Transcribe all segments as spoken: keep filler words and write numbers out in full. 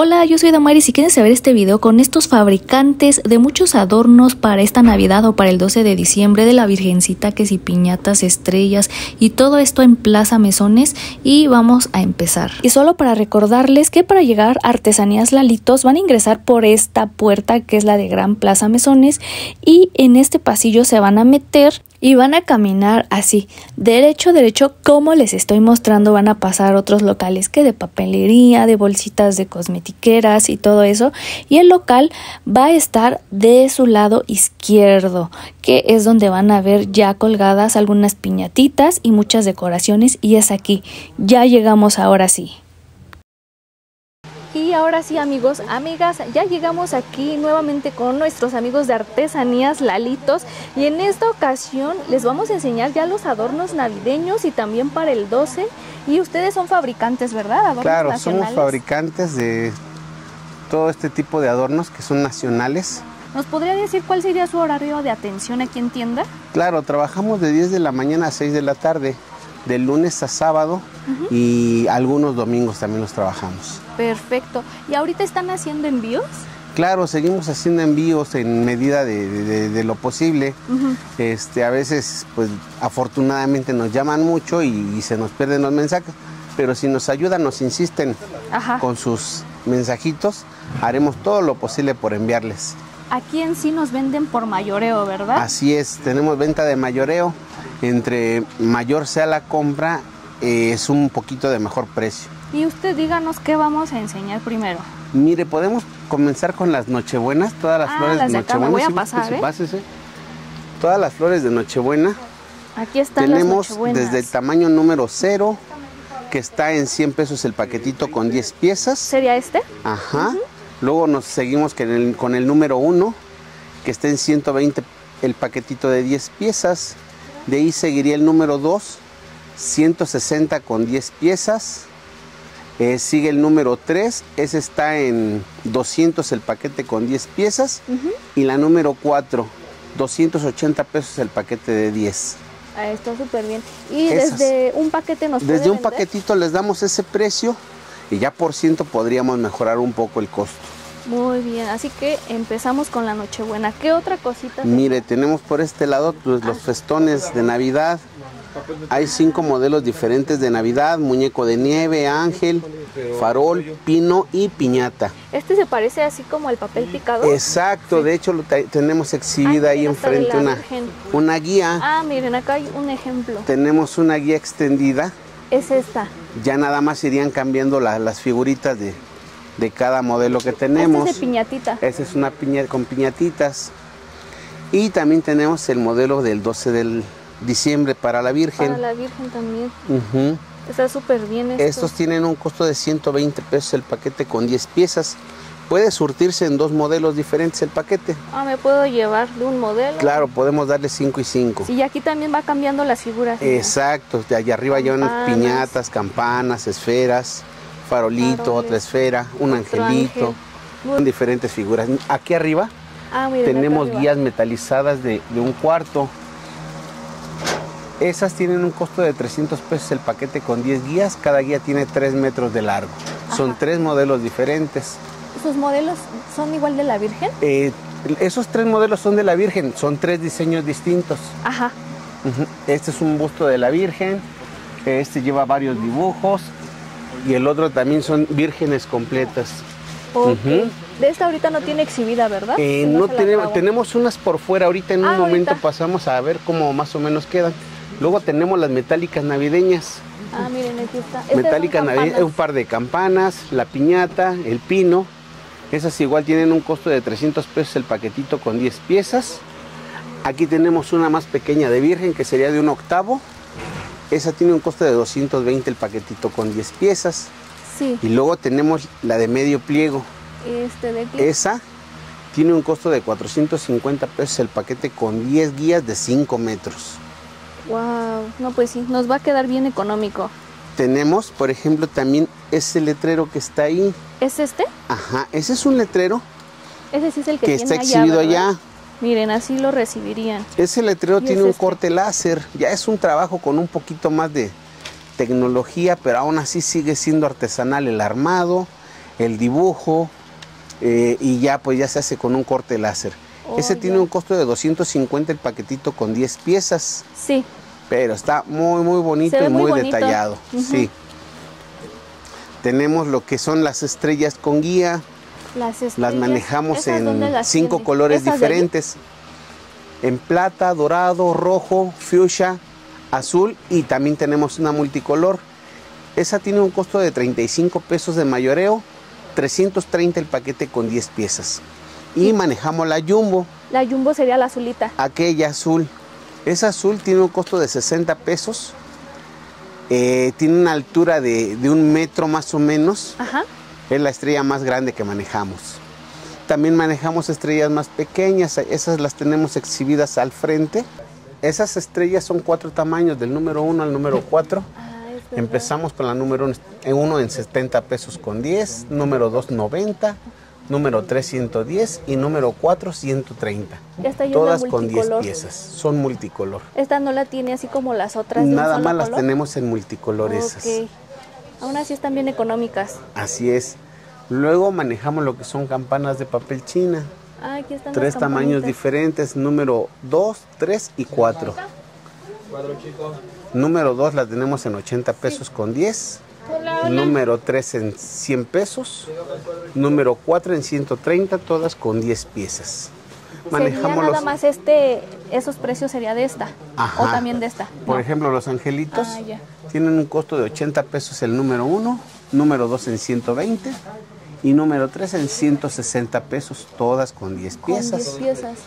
Hola, yo soy Damaris y quieren saber este video con estos fabricantes de muchos adornos para esta Navidad o para el doce de diciembre, de la Virgencita, que si piñatas, estrellas y todo esto en Plaza Mesones, y vamos a empezar. Y solo para recordarles que para llegar a Artesanías Lalitos van a ingresar por esta puerta que es la de Gran Plaza Mesones, y en este pasillo se van a meter y van a caminar así, derecho, derecho, como les estoy mostrando. Van a pasar otros locales que de papelería, de bolsitas de cosmetiqueras y todo eso. Y el local va a estar de su lado izquierdo, que es donde van a ver ya colgadas algunas piñatitas y muchas decoraciones. Y es aquí, ya llegamos ahora sí. Y ahora sí, amigos, amigas, ya llegamos aquí nuevamente con nuestros amigos de Artesanías Lalitos, y en esta ocasión les vamos a enseñar ya los adornos navideños y también para el doce. Y ustedes son fabricantes, ¿verdad? Adornos claro, nacionales. Somos fabricantes de todo este tipo de adornos que son nacionales. ¿Nos podría decir cuál sería su horario de atención aquí en tienda? Claro, trabajamos de diez de la mañana a seis de la tarde. De lunes a sábado, uh-huh, y algunos domingos también los trabajamos. Perfecto. ¿Y ahorita están haciendo envíos? Claro, seguimos haciendo envíos en medida de, de, de lo posible. Uh-huh. Este, a veces, pues, afortunadamente nos llaman mucho y, y se nos pierden los mensajes, pero si nos ayudan, nos insisten, ajá, con sus mensajitos, haremos todo lo posible por enviarles. Aquí en sí nos venden por mayoreo, ¿verdad? Así es, tenemos venta de mayoreo. Entre mayor sea la compra, eh, es un poquito de mejor precio. Y usted díganos qué vamos a enseñar primero. Mire, podemos comenzar con las nochebuenas, todas las ah, flores las de nochebuena. Me voy a pasar, sí, ¿eh? Pásese. Todas las flores de nochebuena. Aquí están. Tenemos las nochebuenas desde el tamaño número cero, que está en cien pesos el paquetito con diez piezas. ¿Sería este? Ajá. Uh-huh. Luego nos seguimos con el, con el número uno, que está en ciento veinte el paquetito de diez piezas. De ahí seguiría el número dos, ciento sesenta con diez piezas. Eh, sigue el número tres, ese está en doscientos el paquete con diez piezas. Uh-huh. Y la número cuatro, doscientos ochenta pesos el paquete de diez. Ah, está súper bien. ¿Y Esas. desde un paquete nos Desde un vender? paquetito les damos ese precio, y ya por ciento podríamos mejorar un poco el costo. Muy bien, así que empezamos con la nochebuena. ¿Qué otra cosita? Mire, tenemos por este lado pues, los festones de Navidad. Hay cinco modelos diferentes de Navidad: muñeco de nieve, ángel, farol, pino y piñata. ¿Este se parece así como al papel picado? Exacto, sí. De hecho lo tenemos exhibida Ay, ahí enfrente una, una guía. Ah, miren, acá hay un ejemplo. Tenemos una guía extendida. Es esta. Ya nada más irían cambiando la, las figuritas de... de cada modelo que tenemos. Este es de piñatita. Esta es una piña con piñatitas. Y también tenemos el modelo del doce de diciembre para la Virgen. Para la Virgen también. Uh-huh. Está súper bien esto. Estos tienen un costo de ciento veinte pesos el paquete con diez piezas. Puede surtirse en dos modelos diferentes el paquete. Ah, ¿me puedo llevar de un modelo? Claro, podemos darle cinco y cinco. Sí, y aquí también va cambiando las figuras, ¿no? Exacto, de allá arriba llevan piñatas, campanas, esferas, farolito, Farole. otra esfera, un Nuestro angelito, ángel. diferentes figuras. Aquí arriba ah, miren, tenemos arriba. guías metalizadas de, de un cuarto. Esas tienen un costo de trescientos pesos el paquete con diez guías. Cada guía tiene tres metros de largo. Ajá. Son tres modelos diferentes. ¿Sus modelos son igual de la Virgen? Eh, esos tres modelos son de la Virgen, son tres diseños distintos. Ajá. Uh-huh. Este es un busto de la Virgen, este lleva varios dibujos. Y el otro también son vírgenes completas. Okay. Uh-huh. De esta ahorita no tiene exhibida, ¿verdad? Eh, no tenemos, tenemos unas por fuera. Ahorita en ah, un ahorita. momento pasamos a ver cómo más o menos quedan. Luego tenemos las metálicas navideñas. Ah, miren, aquí está. Metálicas navideñas, un par de campanas, la piñata, el pino. Esas igual tienen un costo de trescientos pesos el paquetito con diez piezas. Aquí tenemos una más pequeña de virgen que sería de un octavo. Esa tiene un costo de doscientos veinte el paquetito con diez piezas. Sí. Y luego tenemos la de medio pliego. Este de aquí. Esa tiene un costo de cuatrocientos cincuenta pesos el paquete con diez guías de cinco metros. Wow, no pues sí, nos va a quedar bien económico. Tenemos, por ejemplo, también ese letrero que está ahí. ¿Es este? Ajá, ese es un letrero. Ese sí es el que, que tiene está exhibido allá. allá. Miren, así lo recibirían. Ese letrero tiene un corte láser. Ya es un trabajo con un poquito más de tecnología, pero aún así sigue siendo artesanal el armado, el dibujo eh, y ya pues ya se hace con un corte láser. Oh, Ese ya. tiene un costo de doscientos cincuenta el paquetito con diez piezas. Sí. Pero está muy, muy bonito y muy, muy bonito. detallado. Uh-huh. Sí. Tenemos lo que son las estrellas con guía. Las estrellas. Las manejamos en las cinco tienen? colores Esas diferentes. En plata, dorado, rojo, fuchsia, azul y también tenemos una multicolor. Esa tiene un costo de treinta y cinco pesos de mayoreo, trescientos treinta el paquete con diez piezas. Y sí. manejamos la jumbo. La jumbo sería la azulita. Aquella azul. Esa azul tiene un costo de sesenta pesos. Eh, tiene una altura de, de un metro más o menos. Ajá. Es la estrella más grande que manejamos. También manejamos estrellas más pequeñas. Esas las tenemos exhibidas al frente. Esas estrellas son cuatro tamaños, del número uno al número cuatro. Ah, empezamos con la número uno en setenta pesos con diez, número dos noventa, número tres ciento diez y número cuatro ciento treinta. Todas con diez piezas. Son multicolor. Esta no la tiene así como las otras. Nada más las tenemos en multicolor esas. Okay. Aún así están bien económicas. Así es. Luego manejamos lo que son campanas de papel china. Ah, aquí están Tres las tamaños diferentes, número dos, tres y cuatro. Número dos la tenemos en ochenta pesos sí. con diez. Hola, hola. Número tres en cien pesos. Número cuatro en ciento treinta, todas con diez piezas. Manejamos nada los... más este, esos precios sería de esta. Ajá. O también de esta. Por no. ejemplo, los angelitos ah, yeah. tienen un costo de ochenta pesos el número uno, número dos en ciento veinte y número tres en ciento sesenta pesos, todas con diez piezas. Con diez piezas.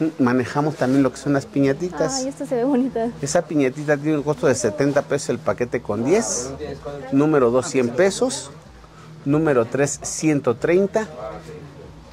Uh-huh. Manejamos también lo que son las piñatitas. Ay, esta se ve bonita. Esa piñatita tiene un costo de setenta pesos el paquete con diez, número dos cien pesos, número tres ciento treinta.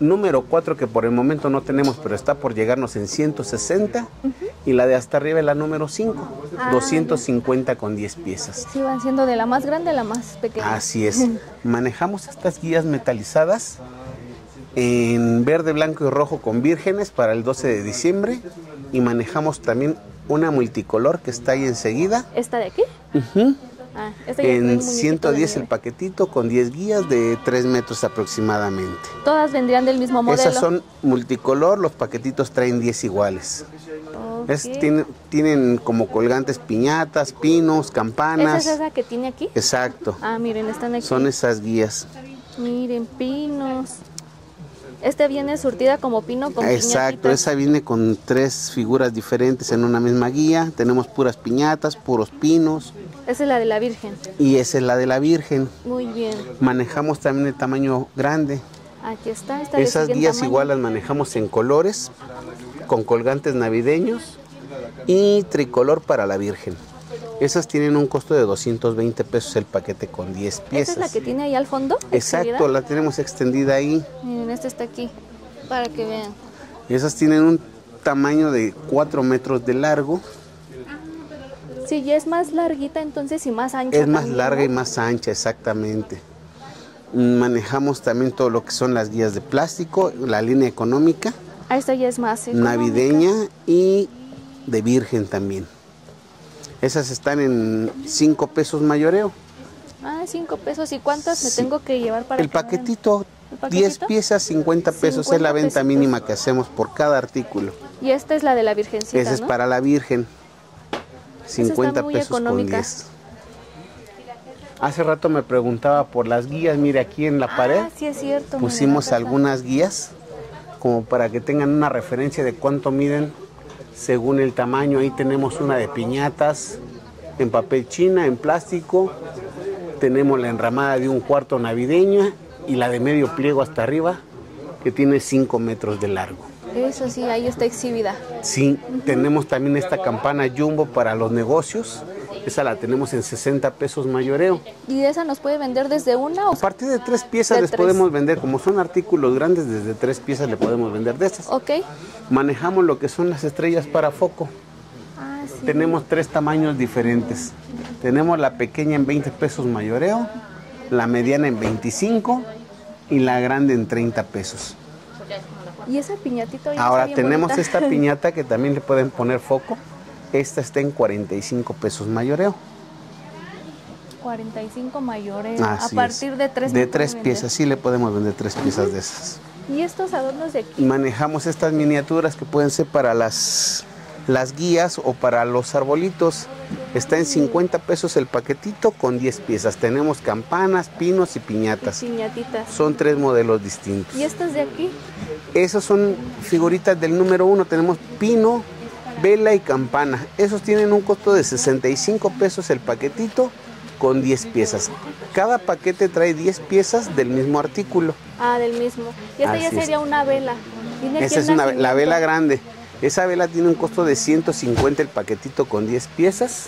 Número cuatro que por el momento no tenemos, pero está por llegarnos en ciento sesenta. Uh-huh. Y la de hasta arriba es la número cinco, ah, doscientos cincuenta con diez piezas. Sí, van siendo de la más grande a la más pequeña. Así es. Manejamos estas guías metalizadas en verde, blanco y rojo con vírgenes para el doce de diciembre. Y manejamos también una multicolor que está ahí enseguida. ¿Esta de aquí? Uh-huh. Ah, esta ya en ciento diez el paquetito con diez guías de tres metros aproximadamente. Todas vendrían del mismo modelo. Esas son multicolor, los paquetitos traen diez iguales. Okay. Es, tienen, tienen como colgantes piñatas, pinos, campanas. ¿Esa es esa que tiene aquí? Exacto. Ah, miren, están aquí. Son esas guías. Miren, pinos. Este viene surtida como pino con piñatitas. Exacto, esa viene con tres figuras diferentes en una misma guía. Tenemos puras piñatas, puros pinos. Esa es la de la Virgen. Y esa es la de la Virgen. Muy bien. Manejamos también el tamaño grande. Aquí está. Esta Esas guías tamaño. igual las manejamos en colores, con colgantes navideños y tricolor para la Virgen. Esas tienen un costo de doscientos veinte pesos el paquete con diez piezas. ¿Esa es la que tiene ahí al fondo? Exacto, extendida? la tenemos extendida ahí. Miren, esta está aquí, para que vean. Esas tienen un tamaño de cuatro metros de largo. Sí, ya es más larguita entonces y más ancha. Es también, más larga ¿no? y más ancha, exactamente. Manejamos también todo lo que son las guías de plástico, la línea económica. Ah, esta ya es más económica. Navideña y de virgen también. Esas están en cinco pesos mayoreo. Ah, cinco pesos. ¿Y cuántas sí. me tengo que llevar para el paquetito? ¿El paquetito? diez piezas, cincuenta pesos. cincuenta es la venta pesitos. mínima que hacemos por cada artículo. Y esta es la de la virgencita, Esa ¿no? es para la virgen. cincuenta pesos con diez. Hace rato me preguntaba por las guías. Mire, aquí en la pared ah, sí es cierto, pusimos algunas guías como para que tengan una referencia de cuánto miden según el tamaño. Ahí tenemos una de piñatas en papel china, en plástico. Tenemos la enramada de un cuarto navideña y la de medio pliego hasta arriba que tiene cinco metros de largo. Eso sí, ahí está exhibida. Sí, uh-huh. tenemos también esta campana jumbo para los negocios. Esa la tenemos en sesenta pesos mayoreo. ¿Y esa nos puede vender desde una? O a partir de tres piezas de les tres. podemos vender. Como son artículos grandes, desde tres piezas le podemos vender de esas. Ok. Manejamos lo que son las estrellas para foco. Ah, sí. Tenemos tres tamaños diferentes. Uh-huh. Tenemos la pequeña en veinte pesos mayoreo, la mediana en veinticinco y la grande en treinta pesos. Y esa piñatita ahora está bien tenemos bonita. Esta piñata que también le pueden poner foco. Esta está en cuarenta y cinco pesos mayoreo. cuarenta y cinco mayores. Así a partir es. de tres De tres piezas, sí le podemos vender tres piezas uh -huh. de esas. ¿Y estos adornos de aquí? Manejamos estas miniaturas que pueden ser para las, las guías o para los arbolitos. Está en cincuenta pesos el paquetito con diez piezas. Tenemos campanas, pinos y piñatas. Y piñatitas. Son tres modelos distintos. ¿Y estos de aquí? Esos son figuritas del número uno. Tenemos pino, vela y campana. Esos tienen un costo de sesenta y cinco pesos el paquetito con diez piezas. Cada paquete trae diez piezas del mismo artículo. Ah, del mismo. Y esta ya sería una vela. Esa es una, la vela grande. Esa vela tiene un costo de ciento cincuenta el paquetito con diez piezas.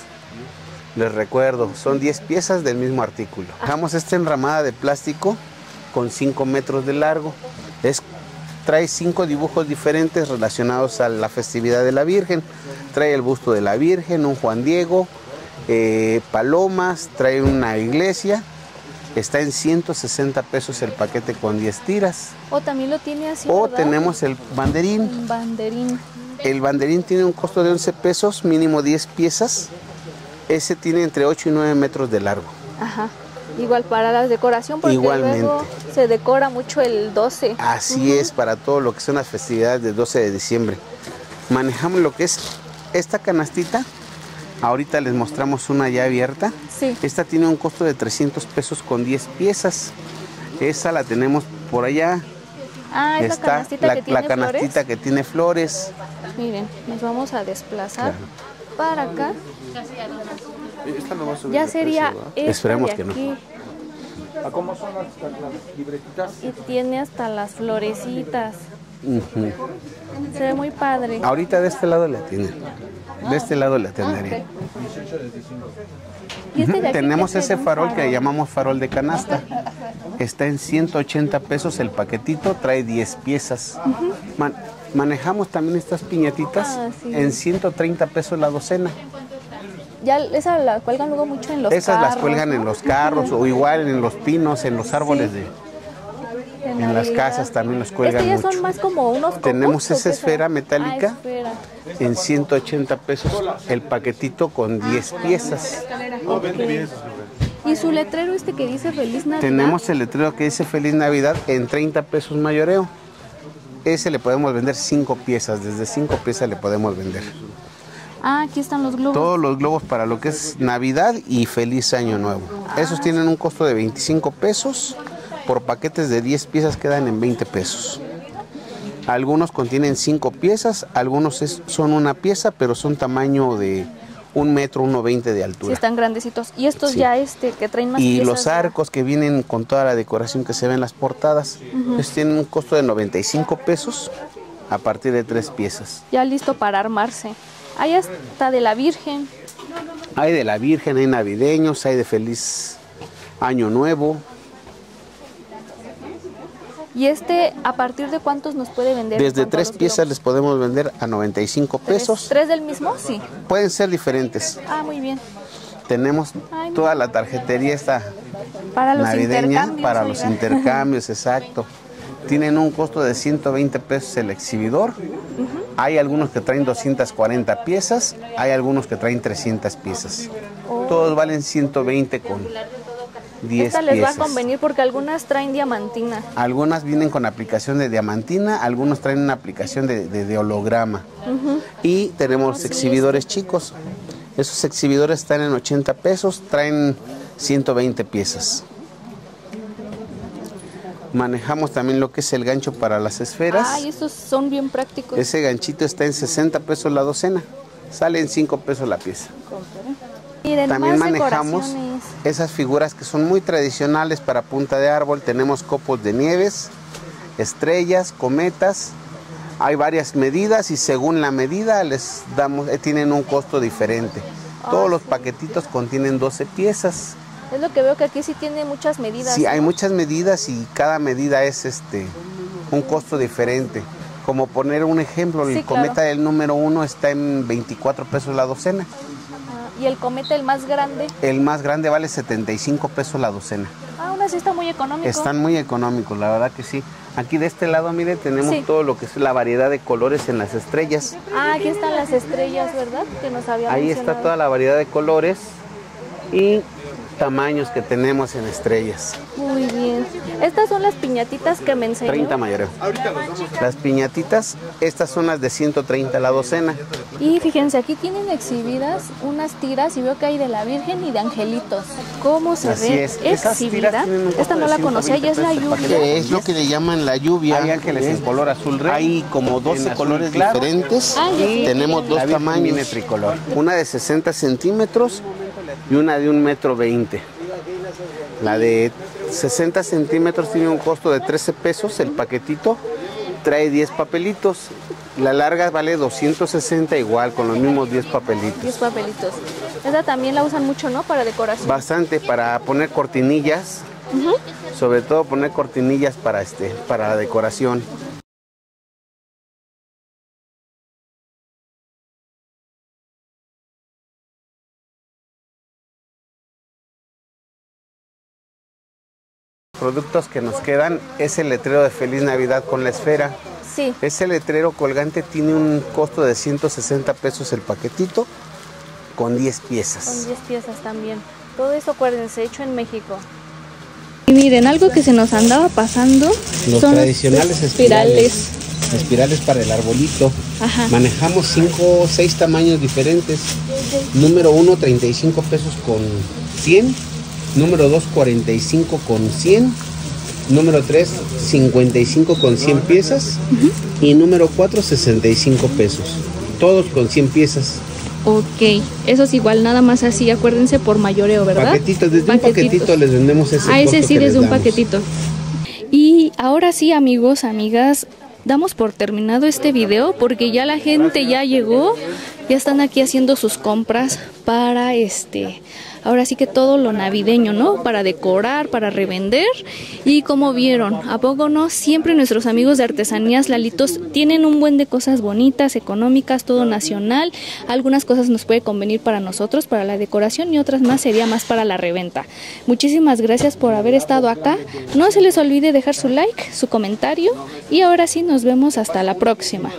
Les recuerdo, son diez piezas del mismo artículo. Dejamos esta enramada de plástico con cinco metros de largo. Es, trae cinco dibujos diferentes relacionados a la festividad de la Virgen. Trae el busto de la Virgen, un Juan Diego, eh, palomas, trae una iglesia. Está en ciento sesenta pesos el paquete con diez tiras. O también lo tiene así. O ¿verdad? Tenemos el banderín. banderín. El banderín tiene un costo de once pesos, mínimo diez piezas. Ese tiene entre ocho y nueve metros de largo. Ajá. Igual para la decoración, porque Igualmente. luego se decora mucho el doce. Así uh -huh. es, para todo lo que son las festividades del doce de diciembre. Manejamos lo que es esta canastita. Ahorita les mostramos una ya abierta. Sí. Esta tiene un costo de trescientos pesos con diez piezas. Esa la tenemos por allá. Ah, es la canastita, la, que, tiene la canastita flores. que tiene flores. Miren, nos vamos a desplazar claro. para acá. Esta no va a subir ya sería precio, esta Esperemos que no. ¿A cómo son las, las libretitas? Y tiene hasta las florecitas. Uh-huh. Se ve muy padre. Ahorita de este lado la tienen. De este lado la atendería. Ah, okay. uh-huh. Tenemos ese farol que llamamos farol de canasta. Está en ciento ochenta pesos el paquetito, trae diez piezas. Uh-huh. Man- manejamos también estas piñatitas ah, sí. en ciento treinta pesos la docena. Ya esas las cuelgan luego mucho en los esas carros. Esas las cuelgan ¿no? en los carros uh-huh. o igual en los pinos, en los árboles sí. de... En, en las casas también los cuelgan mucho. Son más como unos Tenemos esa esfera son? metálica ah, esfera. en ciento ochenta pesos el paquetito con diez piezas. Okay. ¿Y su letrero este que dice Feliz Navidad? Tenemos el letrero que dice Feliz Navidad en treinta pesos mayoreo. Ese le podemos vender cinco piezas, desde cinco piezas le podemos vender. Ah, aquí están los globos. Todos los globos para lo que es Navidad y Feliz Año Nuevo. Ah. Esos tienen un costo de veinticinco pesos. Por paquetes de diez piezas quedan en veinte pesos. Algunos contienen cinco piezas, algunos es, son una pieza, pero son tamaño de un metro, uno veinte de altura. Sí, están grandecitos. Y estos sí. ya este, que traen más y piezas. Y los arcos que vienen con toda la decoración que se ve en las portadas, uh-huh. pues tienen un costo de noventa y cinco pesos a partir de tres piezas. Ya listo para armarse. Ahí está de la Virgen. Hay de la Virgen, hay navideños, hay de Feliz Año Nuevo. ¿Y este a partir de cuántos nos puede vender? Desde tres piezas les podemos vender a noventa y cinco pesos. ¿Tres del mismo? Sí. Pueden ser diferentes. Ah, muy bien. Tenemos Ay, toda la tarjetería esta para los navideña intercambios, para los intercambios, exacto. Tienen un costo de ciento veinte pesos el exhibidor. Uh-huh. Hay algunos que traen doscientas cuarenta piezas, hay algunos que traen trescientas piezas. Oh. Todos valen ciento veinte con... Esta les piezas. va a convenir porque algunas traen diamantina. Algunas vienen con aplicación de diamantina, algunos traen una aplicación de, de, de holograma. Uh-huh. Y tenemos Así exhibidores es. chicos. Esos exhibidores están en ochenta pesos, traen ciento veinte piezas. Manejamos también lo que es el gancho para las esferas. Ah, y esos son bien prácticos. Ese ganchito está en sesenta pesos la docena. Sale en cinco pesos la pieza. Miren, también manejamos esas figuras que son muy tradicionales para punta de árbol. Tenemos copos de nieves, estrellas, cometas. Hay varias medidas y según la medida les damos, eh, tienen un costo diferente. Oh, Todos sí. los paquetitos contienen doce piezas. Es lo que veo que aquí sí tiene muchas medidas. Sí, ¿no? hay muchas medidas y cada medida es este un costo diferente. Como poner un ejemplo, sí, el claro. cometa del número uno está en veinticuatro pesos la docena. ¿Y el cometa, el más grande? El más grande vale setenta y cinco pesos la docena. Ah, aún así está muy económico. Están muy económicos, la verdad que sí. Aquí de este lado, mire, tenemos sí. todo lo que es la variedad de colores en las estrellas. Ah, aquí están las estrellas, ¿verdad? Que nos había Ahí mencionado. Está toda la variedad de colores. Y tamaños que tenemos en estrellas. Muy bien. Estas son las piñatitas que me enseñó. treinta mayoreo. Las piñatitas, estas son las de ciento treinta la docena. Y fíjense, aquí tienen exhibidas unas tiras y veo que hay de la Virgen y de angelitos. ¿Cómo se Así ve? Es. Exhibida. Esta no la conocía, ya es la lluvia. Es lo que le llaman la lluvia. Hay ángeles en color azul rey. Hay como doce colores diferentes. Ah, sí. Tenemos dos tamaños de tricolor. Una de sesenta centímetros y una de un metro veinte. La de sesenta centímetros tiene un costo de trece pesos el paquetito, trae diez papelitos. La larga vale doscientos sesenta igual, con los mismos diez papelitos. diez papelitos. Esta también la usan mucho, ¿no? Para decoración. Bastante, para poner cortinillas. Uh-huh. Sobre todo poner cortinillas para, este, para la decoración. Productos que nos quedan es el letrero de Feliz Navidad con la esfera. Sí. Ese letrero colgante tiene un costo de ciento sesenta pesos el paquetito con diez piezas. Con diez piezas también. Todo eso, acuérdense, hecho en México. Y miren, algo que se nos andaba pasando los son tradicionales espirales. espirales. Espirales para el arbolito. Ajá. Manejamos cinco o seis tamaños diferentes. Número uno, treinta y cinco pesos con cien. Número dos, cuarenta y cinco con cien. Número tres, cincuenta y cinco con cien piezas. Uh-huh. Y número cuatro, sesenta y cinco pesos. Todos con cien piezas. Ok, eso es igual, nada más así, acuérdense, por mayoreo, ¿verdad? Paquetitos, desde Paquetitos. un paquetito les vendemos ese. Ah, ese sí, desde un paquetito. Y ahora sí, amigos, amigas, damos por terminado este video porque ya la gente ya llegó. Ya están aquí haciendo sus compras para este... Ahora sí que todo lo navideño, ¿no? Para decorar, para revender. Y como vieron, ¿a poco no? Siempre nuestros amigos de Artesanías Lalitos tienen un buen de cosas bonitas, económicas, todo nacional. Algunas cosas nos puede convenir para nosotros, para la decoración, y otras más sería más para la reventa. Muchísimas gracias por haber estado acá. No se les olvide dejar su like, su comentario. Y ahora sí, nos vemos hasta la próxima.